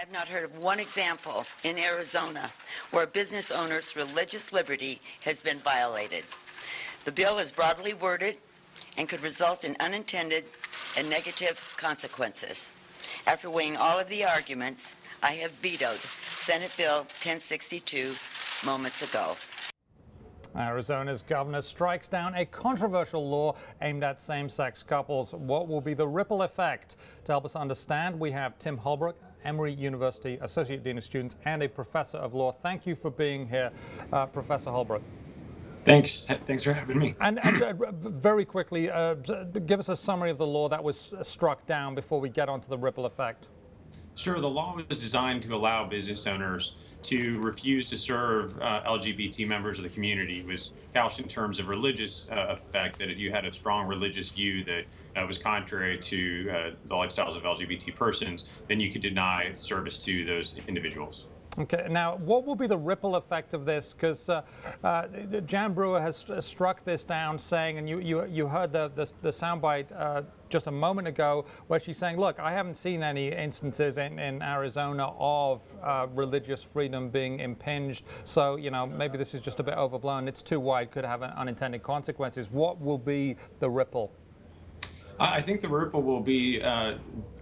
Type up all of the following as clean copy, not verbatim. I've not heard of one example in Arizona where a business owner's religious liberty has been violated. The bill is broadly worded and could result in unintended and negative consequences. After weighing all of the arguments, I have vetoed Senate Bill 1062 moments ago. Arizona's governor strikes down a controversial law aimed at same-sex couples. What will be the ripple effect? To help us understand, we have Tim Holbrook, Emory University Associate Dean of Students and a Professor of Law. Thank you for being here, Professor Holbrook. Thanks for having me. And very quickly, give us a summary of the law that was struck down before we get onto the ripple effect. Sure. The law was designed to allow business owners to refuse to serve LGBT members of the community. It was couched in terms of religious effect, that if you had a strong religious view that was contrary to the lifestyles of LGBT persons, then you could deny service to those individuals. Okay. Now, what will be the ripple effect of this? Because Jan Brewer has struck this down, saying, and you heard the soundbite just a moment ago, where she's saying, look, I haven't seen any instances in Arizona of religious freedom being impinged. So, you know, maybe this is just a bit overblown. It's too wide, could have unintended consequences. What will be the ripple? I think the ripple will be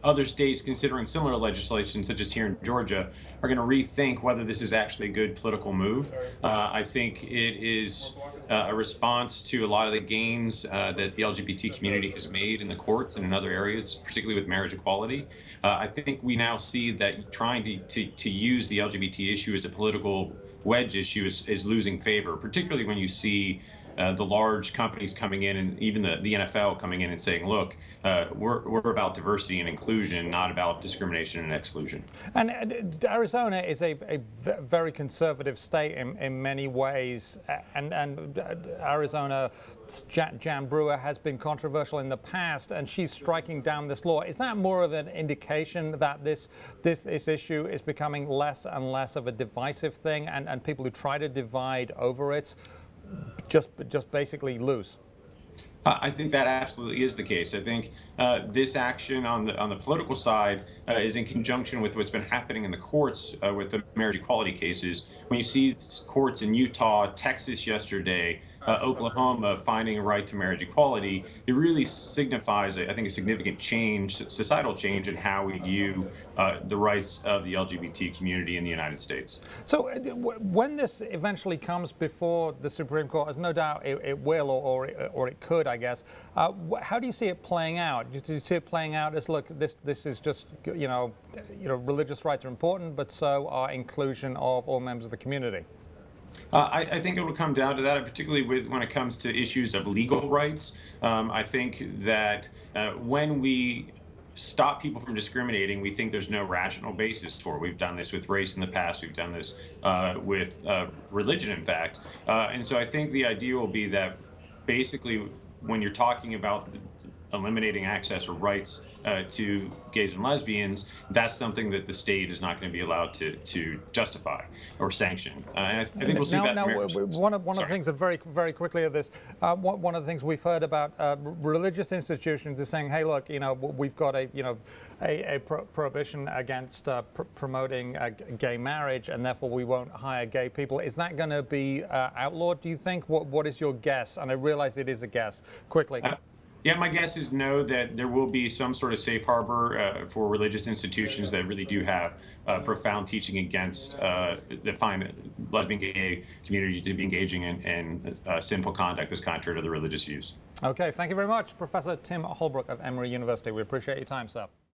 other states considering similar legislation, such as here in Georgia, are going to rethink whether this is actually a good political move. I think it is a response to a lot of the gains that the LGBT community has made in the courts and in other areas, particularly with marriage equality. I think we now see that trying to use the LGBT issue as a political wedge issue is losing favor, particularly when you see the large companies coming in, and even the NFL coming in and saying, look, we're about diversity and inclusion, not about discrimination and exclusion. And Arizona is a very conservative state in many ways, and Arizona, Jan Brewer has been controversial in the past, and she's striking down this law. Is that more of an indication that this issue is becoming less and less of a divisive thing, and people who try to divide over it just basically lose? I think that absolutely is the case. I think this action on the political side is in conjunction with what's been happening in the courts with the marriage equality cases. When you see courts in Utah, Texas yesterday, Oklahoma finding a right to marriage equality, it really signifies, I think, a significant change, societal change in how we view the rights of the LGBT community in the United States. So when this eventually comes before the Supreme Court, as no doubt it will, or it could, I guess, how do you see it playing out? Do you see it playing out as, look, this is just, you know, religious rights are important, but so are inclusion of all members of the community? I think it will come down to that, particularly when it comes to issues of legal rights. I think that when we stop people from discriminating, we think there's no rational basis for it. We've done this with race in the past. We've done this with religion, in fact. And so I think the idea will be that basically when you're talking about eliminating access or rights to gays and lesbians, that's something that the state is not going to be allowed to justify or sanction. And I think we'll see that. Now, one of the things that very quickly of this, one of the things we've heard about religious institutions is saying, hey, look, you know, we've got a prohibition against promoting gay marriage, and therefore we won't hire gay people. Is that going to be outlawed, do you think? What is your guess? And I realize it is a guess. Quickly. Yeah, my guess is no, that there will be some sort of safe harbor for religious institutions that really do have profound teaching against, that find the lesbian gay community to be engaging in sinful conduct that's contrary to the religious views. Okay, thank you very much, Professor Tim Holbrook of Emory University. We appreciate your time, sir.